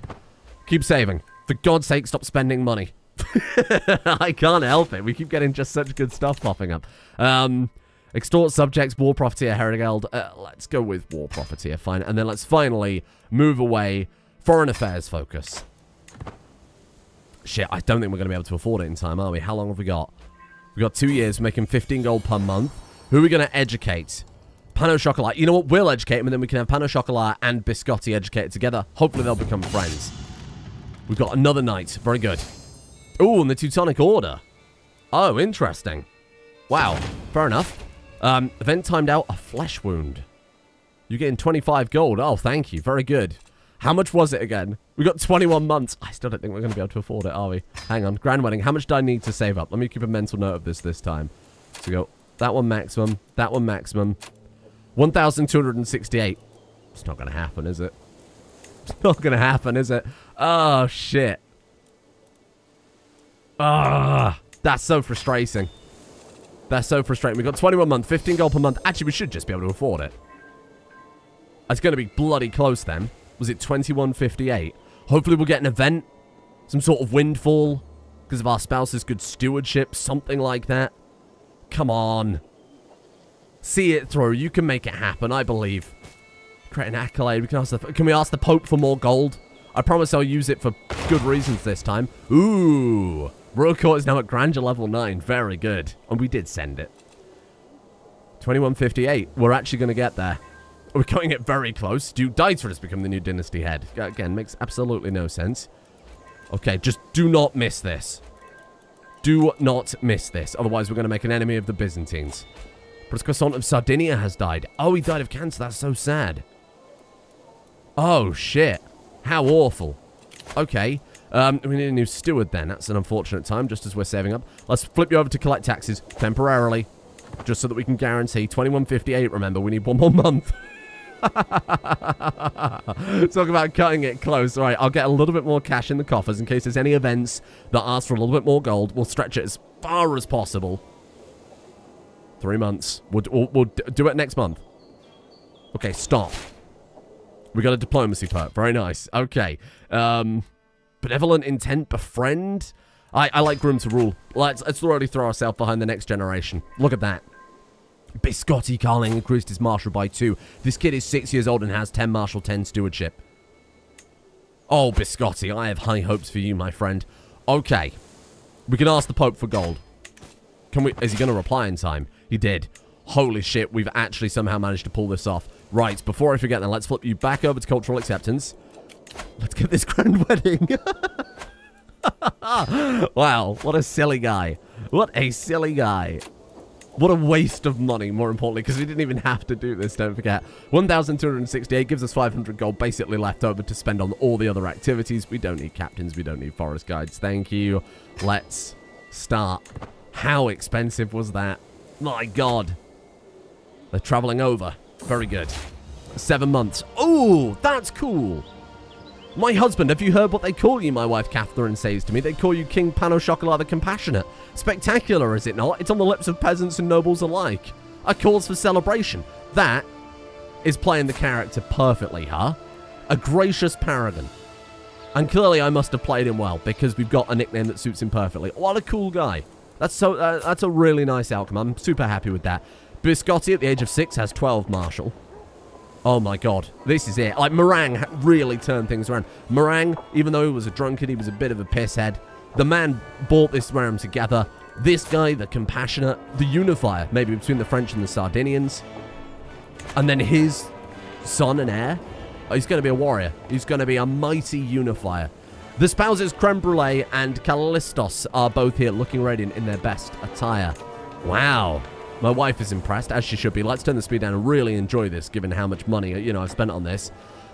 Keep saving. For God's sake, stop spending money. I can't help it. We keep getting just such good stuff popping up. Um, extort subjects, war profiteer, herald. Uh, let's go with war profiteer. Fine. And then let's finally move away. Foreign affairs focus. Shit, I don't think we're going to be able to afford it in time, are we? How long have we got? We've got two years. We're making fifteen gold per month. Who are we going to educate? Pan au Chocolat. You know what? We'll educate them, and then we can have Pan au Chocolat and Biscotti educated together. Hopefully, they'll become friends. We've got another knight. Very good. Ooh, and the Teutonic Order. Oh, interesting. Wow. Fair enough. Um, event timed out. A flesh wound. You're getting twenty-five gold. Oh, thank you. Very good. How much was it again? We got twenty-one months. I still don't think we're going to be able to afford it, are we? Hang on. Grand Wedding. How much do I need to save up? Let me keep a mental note of this this time. So go that one maximum. That one maximum. one thousand two hundred sixty-eight. It's not going to happen, is it? It's not going to happen, is it? Oh, shit. Ah, that's so frustrating. That's so frustrating. We've got twenty-one months, fifteen gold per month. Actually, we should just be able to afford it. It's going to be bloody close then. Was it twenty-one fifty-eight? Hopefully, we'll get an event. Some sort of windfall because of our spouse's good stewardship. Something like that. Come on. See it through. You can make it happen, I believe. Create an accolade. We can ask the, can we ask the Pope for more gold? I promise I'll use it for good reasons this time. Ooh. Royal Court is now at grandeur level nine. Very good. And we did send it. twenty-one fifty-eight. We're actually going to get there. We're going it very close. Duke Dyser has become the new dynasty head. Again, makes absolutely no sense. Okay, just do not miss this. Do not miss this. Otherwise, we're going to make an enemy of the Byzantines. Cassant of Sardinia has died. Oh, he died of cancer. That's so sad. Oh, shit. How awful. Okay. Um, we need a new steward then. That's an unfortunate time, just as we're saving up. Let's flip you over to collect taxes temporarily, just so that we can guarantee. twenty-one fifty-eight, remember, we need one more month. Talk about cutting it close. All right, I'll get a little bit more cash in the coffers in case there's any events that ask for a little bit more gold. We'll stretch it as far as possible. Three months. We'll, we'll, we'll do it next month. Okay, stop. We got a diplomacy perk. Very nice. Okay. Um, benevolent intent, befriend. I, I like Groom to Rule. Let's, let's already throw ourselves behind the next generation. Look at that. Biscotti Carling increased his marshal by two. This kid is six years old and has ten marshal, ten stewardship. Oh, Biscotti, I have high hopes for you, my friend. Okay. We can ask the Pope for gold. Can we? Is he going to reply in time? He did. Holy shit, we've actually somehow managed to pull this off. Right, before I forget, then, let's flip you back over to cultural acceptance. Let's get this grand wedding. Wow, what a silly guy. What a silly guy. What a waste of money, more importantly, because we didn't even have to do this, don't forget. one thousand two hundred sixty-eight gives us five hundred gold basically left over to spend on all the other activities. We don't need captains. We don't need forest guides. Thank you. Let's start. How expensive was that? My God. They're traveling over. Very good. Seven months. Oh, that's cool. My husband, have you heard what they call you? My wife Catherine says to me, they call you King Pano Chocolat the Compassionate. Spectacular, is it not? It's on the lips of peasants and nobles alike. A cause for celebration. That is playing the character perfectly, huh? A gracious paragon. And clearly I must have played him well, because we've got a nickname that suits him perfectly. What a cool guy. That's so. Uh, that's a really nice outcome. I'm super happy with that. Biscotti at the age of six has twelve marshal. Oh my God, this is it. Like, Meringue really turned things around. Meringue, even though he was a drunkard, he was a bit of a pisshead. The man brought this realm together. This guy, the compassionate, the unifier, maybe between the French and the Sardinians. And then his son and heir. Oh, he's going to be a warrior. He's going to be a mighty unifier. The spouses Creme Brulee and Callistos are both here, looking radiant in their best attire. Wow. My wife is impressed, as she should be. Let's turn the speed down and really enjoy this, given how much money, you know, I've spent on this.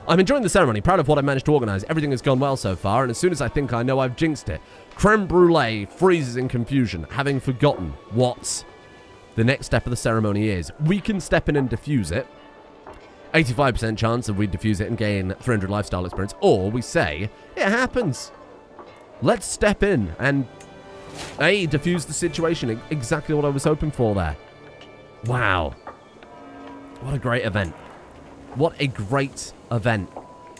I'm enjoying the ceremony, proud of what I managed to organize. Everything has gone well so far, and as soon as I think I know, I've jinxed it. Creme Brulee freezes in confusion, having forgotten what the next step of the ceremony is. We can step in and defuse it. eighty-five percent chance that we defuse it and gain three hundred lifestyle experience. Or we say, it happens. Let's step in and, hey, defuse the situation. Exactly what I was hoping for there. Wow. What a great event. What a great event.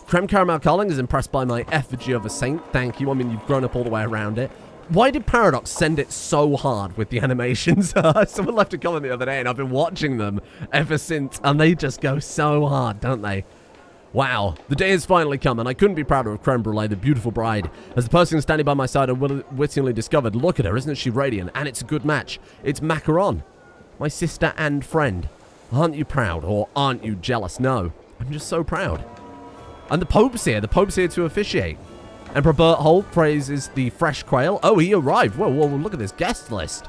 Creme Caramel Carling is impressed by my effigy of a saint. Thank you. I mean, you've grown up all the way around it. Why did Paradox send it so hard with the animations? Someone left a comment the other day, and I've been watching them ever since, and they just go so hard, don't they? Wow. The day has finally come, and I couldn't be prouder of Creme Brulee, the beautiful bride. As the person standing by my side I wittingly discovered, look at her, isn't she radiant? And it's a good match. It's Macaron, my sister and friend. Aren't you proud, or aren't you jealous? No. I'm just so proud. And the Pope's here. The Pope's here to officiate. Emperor Bert Holt praises the fresh quail. Oh, he arrived. Whoa, whoa, look at this guest list.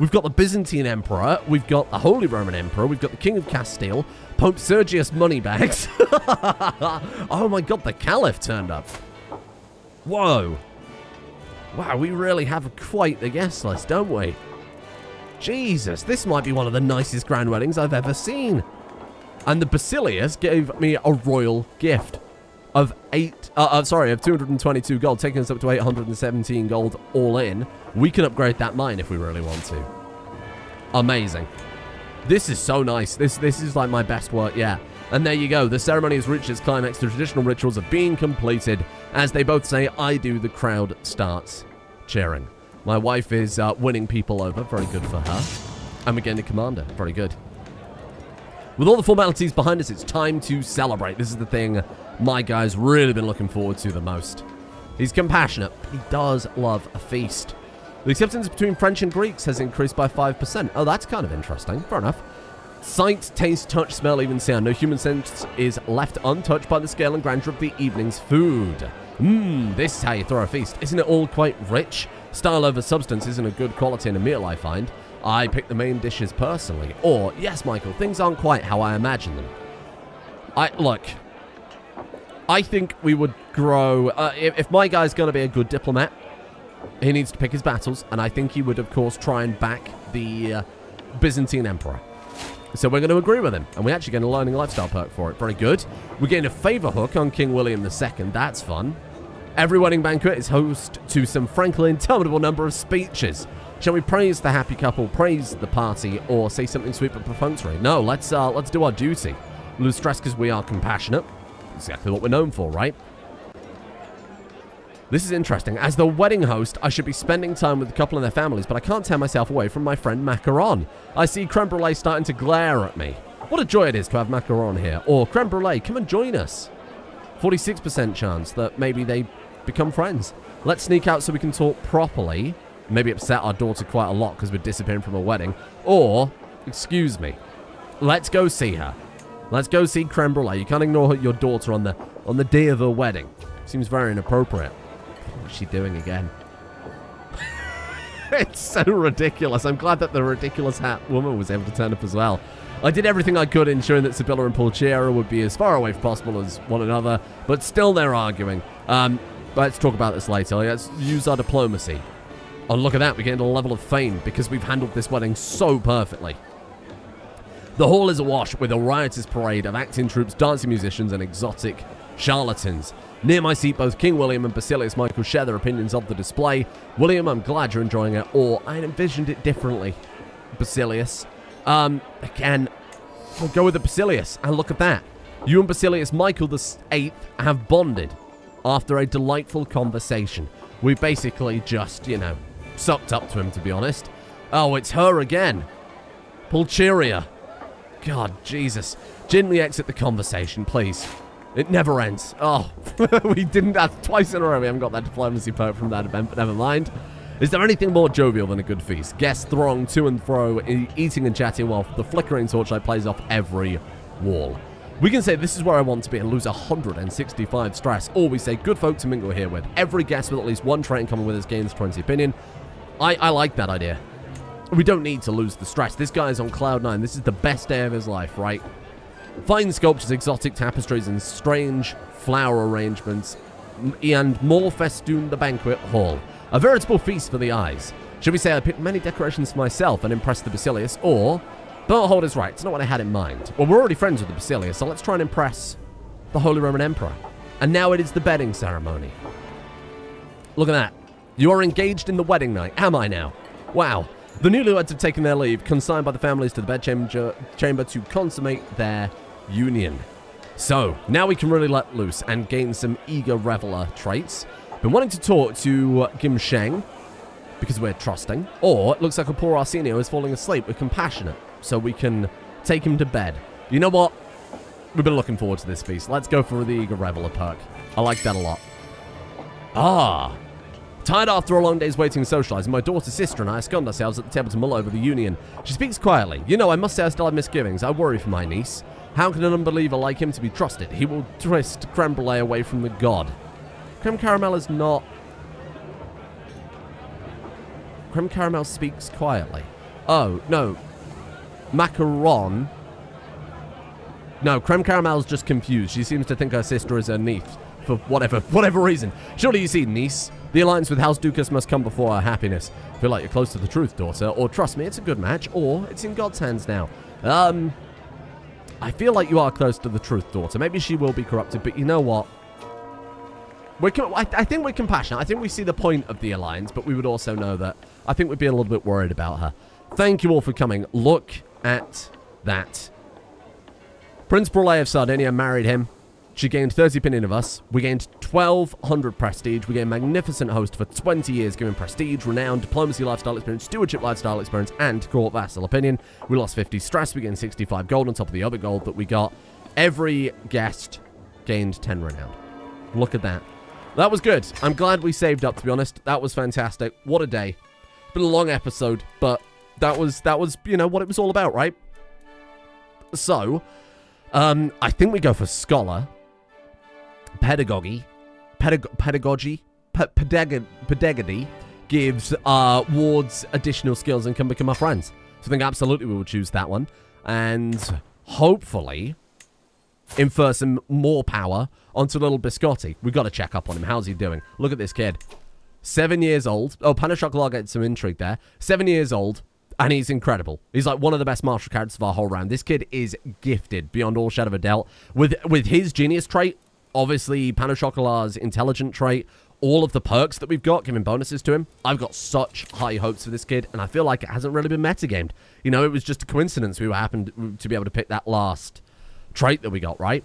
We've got the Byzantine Emperor. We've got the Holy Roman Emperor. We've got the King of Castile. Pope Sergius Moneybags. Oh my God, the Caliph turned up. Whoa. Wow, we really have quite the guest list, don't we? Jesus, this might be one of the nicest grand weddings I've ever seen. And the Basilius gave me a royal gift of eight, uh, uh, sorry, of two hundred twenty-two gold, taking us up to eight hundred seventeen gold all in. We can upgrade that mine if we really want to. Amazing. This is so nice. This this is like my best work, yeah. And there you go. The ceremony has reached its climax. The traditional rituals are being completed. As they both say, I do, the crowd starts cheering. My wife is uh, winning people over. Very good for her. And we're getting a commander. Very good. with all the formalities behind us, it's time to celebrate. This is the thing my guy's really been looking forward to the most. He's compassionate, but he does love a feast. The acceptance between French and Greeks has increased by five percent. Oh, that's kind of interesting. Fair enough. Sight, taste, touch, smell, even sound. No human sense is left untouched by the scale and grandeur of the evening's food. Mmm, this is how you throw a feast. Isn't it all quite rich? Style over substance isn't a good quality in a meal, I find. I pick the main dishes personally. Or, yes, Michael, things aren't quite how I imagine them. I, look, I think we would grow... Uh, if, if my guy's going to be a good diplomat, he needs to pick his battles, and I think he would, of course, try and back the uh, Byzantine Emperor. So we're going to agree with him, and we're actually going to learn a lifestyle perk for it. Very good. We're getting a favour hook on King William the Second. That's fun. Every wedding banquet is host to some frankly interminable number of speeches. Shall we praise the happy couple, praise the party, or say something sweet but perfunctory? No, let's uh, let's do our duty. Lose stress because we are compassionate. Exactly what we're known for, right? This is interesting. As the wedding host, I should be spending time with the couple and their families, but I can't tear myself away from my friend Macaron. I see creme brulee starting to glare at me. What a joy it is to have Macaron here. Or creme brulee, come and join us. forty-six percent chance that maybe they become friends. Let's sneak out so we can talk properly. Maybe upset our daughter quite a lot because we're disappearing from a wedding. Or, excuse me, let's go see her. Let's go see creme brulee. You can't ignore your daughter on the, on the day of her wedding. Seems very inappropriate. What's she doing again? It's so ridiculous. I'm glad that the ridiculous hat woman was able to turn up as well. I did everything I could ensuring that Sibylla and Pulchera would be as far away as possible as one another, but still they're arguing. Um, let's talk about this later. Let's use our diplomacy. Oh, look at that. We're getting a level of fame because we've handled this wedding so perfectly. The hall is awash with a riotous parade of acting troops, dancing musicians, and exotic charlatans. Near my seat, both King William and Basilius Michael share their opinions of the display. William, I'm glad you're enjoying it, or I envisioned it differently. Basilius. Um, again, we'll go with the Basilius, and look at that. You and Basilius Michael the Eighth have bonded after a delightful conversation. We basically just, you know, sucked up to him, to be honest. Oh, it's her again. Pulcheria. God, Jesus. Gently exit the conversation, please. It never ends. Oh, we didn't have twice in a row. We haven't got that diplomacy perk from that event, but never mind. Is there anything more jovial than a good feast? Guests throng to and fro, e eating and chatting while the flickering torchlight plays off every wall. We can say this is where I want to be and lose one hundred sixty-five stress, or we say good folk to mingle here with. Every guest with at least one trait in common with us gains twenty opinion. I, I like that idea. We don't need to lose the stress. This guy is on cloud nine. This is the best day of his life, right? Fine sculptures, exotic tapestries, and strange flower arrangements, and more festoon the banquet hall. A veritable feast for the eyes. Should we say I picked many decorations for myself and impressed the Basilius, or... Berthold is right, it's not what I had in mind. Well, we're already friends with the Basilius, so let's try and impress the Holy Roman Emperor. And now it is the bedding ceremony. Look at that. You are engaged in the wedding night, am I now? Wow. The newlyweds have taken their leave, consigned by the families to the bedchamber chamber to consummate their union. So, now we can really let loose and gain some eager reveler traits. Been wanting to talk to uh, Gim Sheng, because we're trusting. Or, it looks like a poor Arsenio is falling asleep. We're compassionate, so we can take him to bed. You know what? We've been looking forward to this feast. Let's go for the eager reveler perk. I like that a lot. Ah! Tired after a long day's waiting and socializing, my daughter's sister and I escond ourselves at the table to mull over the union. She speaks quietly. You know, I must say I still have misgivings. I worry for my niece. How can an unbeliever like him to be trusted? He will twist creme brulee away from the god. Creme caramel is not... Creme caramel speaks quietly. Oh, no. Macaron. No, creme caramel's just confused. She seems to think her sister is her niece. For whatever whatever reason. Surely you see, niece. The alliance with House Dukas must come before our happiness. I feel like you're close to the truth, daughter. Or trust me, it's a good match. Or it's in God's hands now. Um, I feel like you are close to the truth, daughter. Maybe she will be corrupted, but you know what? We're I, I think we're compassionate. I think we see the point of the alliance, but we would also know that I think we'd be a little bit worried about her. Thank you all for coming. Look at that. Prince Brulee of Sardinia married him. She gained thirty opinion of us. We gained twelve hundred prestige. We gained magnificent host for twenty years, giving prestige, renown, diplomacy, lifestyle experience, stewardship, lifestyle experience, and court vassal opinion. We lost fifty stress. We gained sixty-five gold on top of the other gold that we got. Every guest gained ten renown. Look at that. That was good. I'm glad we saved up, to be honest. That was fantastic. What a day. Been a long episode, but that was, that was, you know, what it was all about, right? So, um, I think we go for scholar. Pedagogy, Pedag pedagogy, P pedag pedagogy gives uh, wards additional skills and can become our friends. So I think absolutely we will choose that one, and hopefully infer some more power onto little Biscotti. We've got to check up on him. How's he doing? Look at this kid, seven years old. Oh, Panashokalar gets some intrigue there. Seven years old, and he's incredible. He's like one of the best martial characters of our whole round. This kid is gifted beyond all shadow of a doubt. With with his genius trait. Obviously, Panashokalar's intelligent trait, all of the perks that we've got, giving bonuses to him. I've got such high hopes for this kid, and I feel like it hasn't really been metagamed. You know, it was just a coincidence we happened to be able to pick that last trait that we got, right?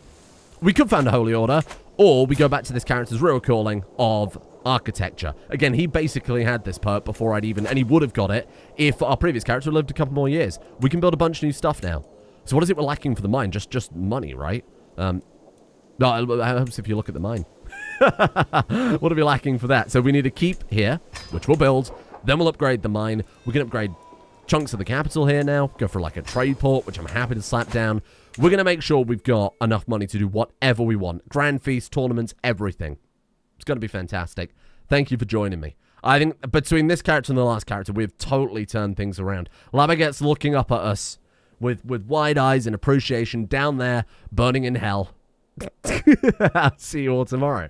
We could found a Holy Order, or we go back to this character's real calling of architecture. Again, he basically had this perk before I'd even, and he would have got it if our previous character lived a couple more years. We can build a bunch of new stuff now. So what is it we're lacking for the mine? Just, just money, right? Um... No, it helps if you look at the mine. What are we lacking for that? So we need a keep here, which we'll build. Then we'll upgrade the mine. We can upgrade chunks of the capital here now. Go for like a trade port, which I'm happy to slap down. We're going to make sure we've got enough money to do whatever we want. Grand feast, tournaments, everything. It's going to be fantastic. Thank you for joining me. I think between this character and the last character, we've totally turned things around. Labaget's looking up at us with, with wide eyes and appreciation down there, burning in hell. I'll see you all tomorrow.